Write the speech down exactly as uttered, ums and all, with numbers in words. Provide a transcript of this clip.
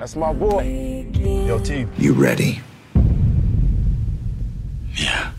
That's my boy. Yo, team. You ready? Yeah.